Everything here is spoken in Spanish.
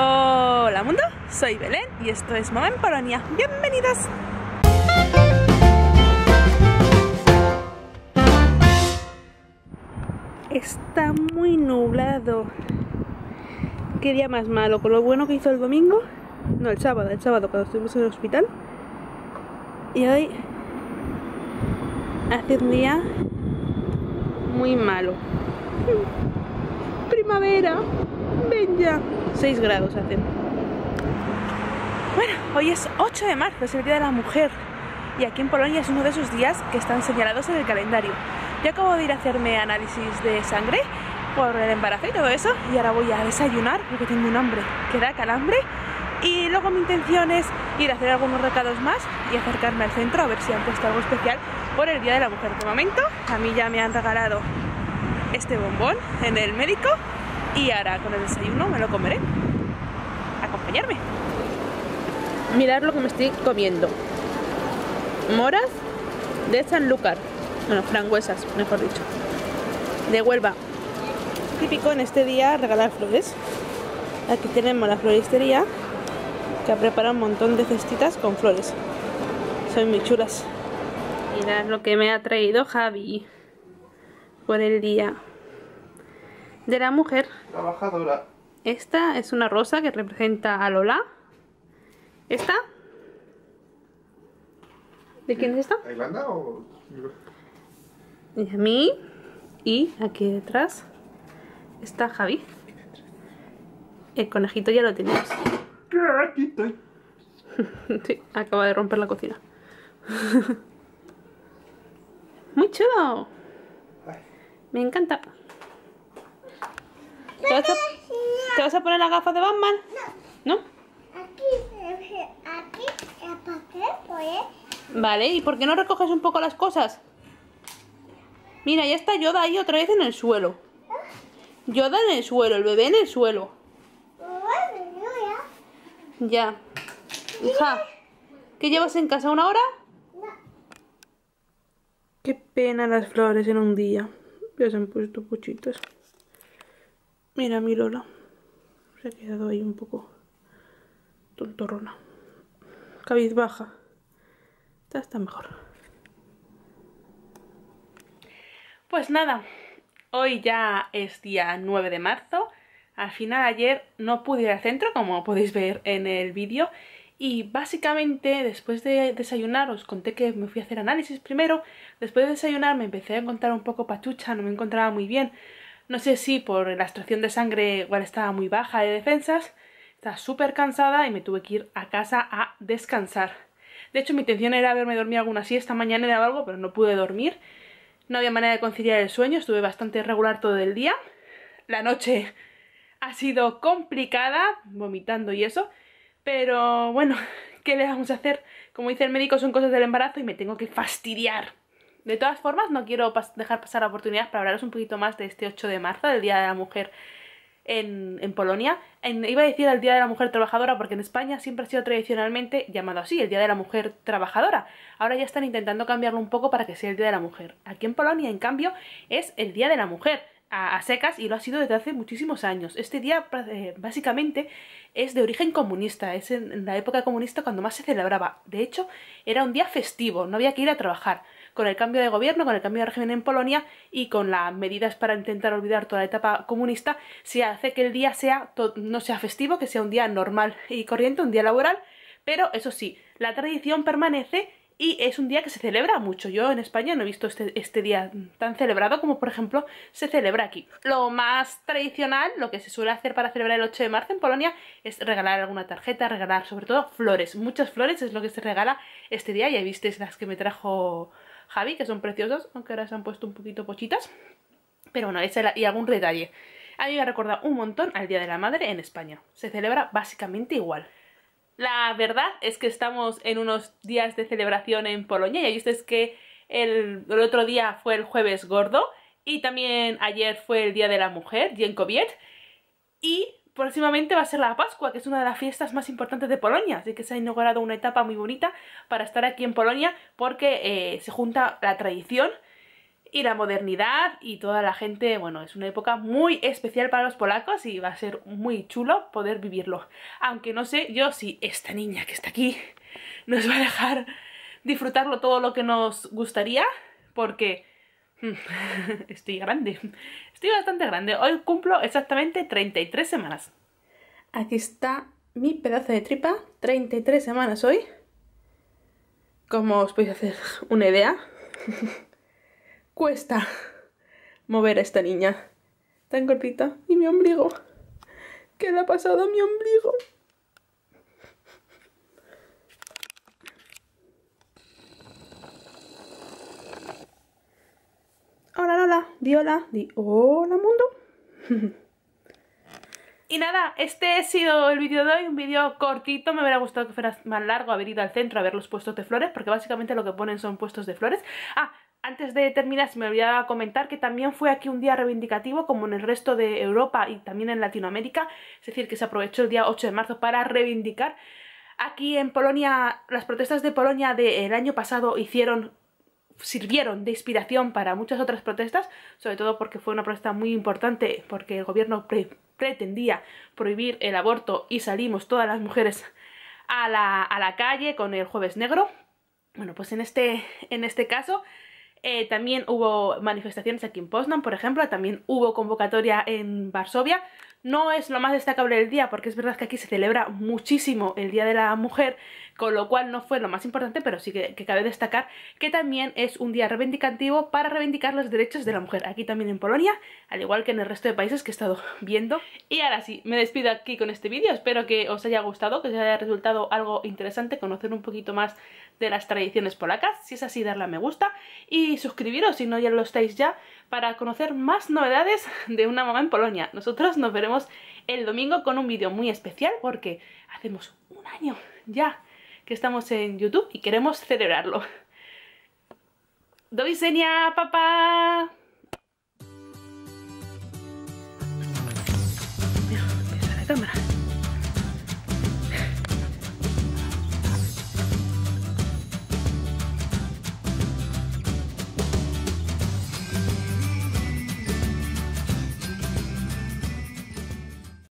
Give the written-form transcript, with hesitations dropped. Hola mundo, soy Belén y esto es Mamá en Polonia. ¡Bienvenidos! Está muy nublado. Qué día más malo, con lo bueno que hizo el domingo. No, el sábado cuando estuvimos en el hospital. Y hoy hace un día muy malo. Primavera, ven ya. 6 grados hacen. Bueno, hoy es 8 de marzo, es el Día de la Mujer. Y aquí en Polonia es uno de esos días que están señalados en el calendario. Yo acabo de ir a hacerme análisis de sangre por el embarazo y todo eso. Y ahora voy a desayunar porque tengo un hambre que da calambre. Y luego mi intención es ir a hacer algunos recados más y acercarme al centro a ver si han puesto algo especial por el Día de la Mujer. De momento, a mí ya me han regalado este bombón en el médico y ahora con el desayuno me lo comeré. Acompañarme. Mirad lo que me estoy comiendo. Moras de Sanlúcar. Bueno, frangüesas, mejor dicho. De Huelva. Típico en este día regalar flores. Aquí tenemos la floristería, que ha preparado un montón de cestitas con flores. Son muy chulas. Mirad lo que me ha traído Javi por el Día de la Mujer Trabajadora. Esta es una rosa que representa a Lola. ¿Esta? ¿De quién es esta? ¿Irlanda o...? Y a mí. Y aquí detrás está Javi. El conejito ya lo tenemos. Sí, acaba de romper la cocina. Muy chulo. Me encanta. ¿Te vas a poner las gafas de Batman? No. ¿No? Aquí. Vale, ¿y por qué no recoges un poco las cosas? Mira, ya está Yoda ahí otra vez en el suelo. Yoda en el suelo, el bebé en el suelo. Ya. Hija, ¿qué llevas en casa? ¿Una hora? No. Qué pena las flores en un día. Ya se han puesto puchitos. Mira mi Lola. Se ha quedado ahí un poco tontorrona. Cabizbaja. Esta está mejor. Pues nada. Hoy ya es día 9 de marzo. Al final ayer no pude ir al centro, como podéis ver en el vídeo, y básicamente después de desayunar os conté que me fui a hacer análisis primero. Después de desayunar me empecé a encontrar un poco pachucha, no me encontraba muy bien. No sé si por la extracción de sangre igual estaba muy baja de defensas, estaba súper cansada y me tuve que ir a casa a descansar. De hecho mi intención era haberme dormido alguna siesta mañana o algo, pero no pude dormir. No había manera de conciliar el sueño, estuve bastante irregular todo el día. La noche ha sido complicada, vomitando y eso, pero bueno, ¿qué le vamos a hacer? Como dice el médico, son cosas del embarazo y me tengo que fastidiar. De todas formas, no quiero dejar pasar la oportunidad para hablaros un poquito más de este 8 de marzo, del Día de la Mujer en Polonia. Iba a decir el Día de la Mujer Trabajadora porque en España siempre ha sido tradicionalmente llamado así, el Día de la Mujer Trabajadora. Ahora ya están intentando cambiarlo un poco para que sea el Día de la Mujer. Aquí en Polonia, en cambio, es el Día de la Mujer a secas, y lo ha sido desde hace muchísimos años. Este día básicamente es de origen comunista, es en la época comunista cuando más se celebraba. De hecho, era un día festivo, no había que ir a trabajar. Con el cambio de gobierno, con el cambio de régimen en Polonia y con las medidas para intentar olvidar toda la etapa comunista, se hace que el día sea no sea festivo, que sea un día normal y corriente, un día laboral, pero eso sí, la tradición permanece. Y es un día que se celebra mucho. Yo en España no he visto este día tan celebrado como, por ejemplo, se celebra aquí. Lo más tradicional, lo que se suele hacer para celebrar el 8 de marzo en Polonia, es regalar alguna tarjeta, regalar sobre todo flores. Muchas flores es lo que se regala este día. Ya visteis las que me trajo Javi, que son preciosas, aunque ahora se han puesto un poquito pochitas. Pero bueno, esa y algún detalle. A mí me ha recordado un montón al Día de la Madre en España. Se celebra básicamente igual. La verdad es que estamos en unos días de celebración en Polonia. Ya visteis que el otro día fue el Jueves Gordo y también ayer fue el Día de la Mujer, Dzień Kobiet, y próximamente va a ser la Pascua, que es una de las fiestas más importantes de Polonia. Así que se ha inaugurado una etapa muy bonita para estar aquí en Polonia porque se junta la tradición y la modernidad y toda la gente. Bueno, es una época muy especial para los polacos y va a ser muy chulo poder vivirlo. Aunque no sé yo si esta niña que está aquí nos va a dejar disfrutarlo todo lo que nos gustaría, porque estoy grande, estoy bastante grande. Hoy cumplo exactamente 33 semanas. Aquí está mi pedazo de tripa, 33 semanas hoy. Como os podéis hacer una idea, cuesta mover a esta niña tan cortita. Y mi ombligo, ¿qué le ha pasado a mi ombligo? Hola Lola, di hola, di hola mundo. Y nada, este ha sido el vídeo de hoy, un vídeo cortito. Me hubiera gustado que fuera más largo, haber ido al centro a ver los puestos de flores, porque básicamente lo que ponen son puestos de flores. Ah, antes de terminar, se me olvidaba comentar que también fue aquí un día reivindicativo, como en el resto de Europa y también en Latinoamérica. Es decir, que se aprovechó el día 8 de marzo para reivindicar. Aquí en Polonia, las protestas de Polonia del año pasado sirvieron de inspiración para muchas otras protestas, sobre todo porque fue una protesta muy importante, porque el gobierno pretendía prohibir el aborto y salimos todas las mujeres a la calle con el Jueves Negro. Bueno, pues en este caso también hubo manifestaciones aquí en Poznan, por ejemplo, también hubo convocatoria en Varsovia. No es lo más destacable del día, porque es verdad que aquí se celebra muchísimo el Día de la Mujer, con lo cual no fue lo más importante, pero sí que cabe destacar que también es un día reivindicativo para reivindicar los derechos de la mujer, aquí también en Polonia, al igual que en el resto de países que he estado viendo. Y ahora sí, me despido aquí con este vídeo, espero que os haya gustado, que os haya resultado algo interesante conocer un poquito más de las tradiciones polacas. Si es así, darle a me gusta y suscribiros si no ya lo estáis ya, para conocer más novedades de Una Mamá en Polonia. Nosotros nos veremos el domingo con un vídeo muy especial, porque hacemos un año ya que estamos en YouTube y queremos celebrarlo. Do widzenia, papá. Mira, la cámara.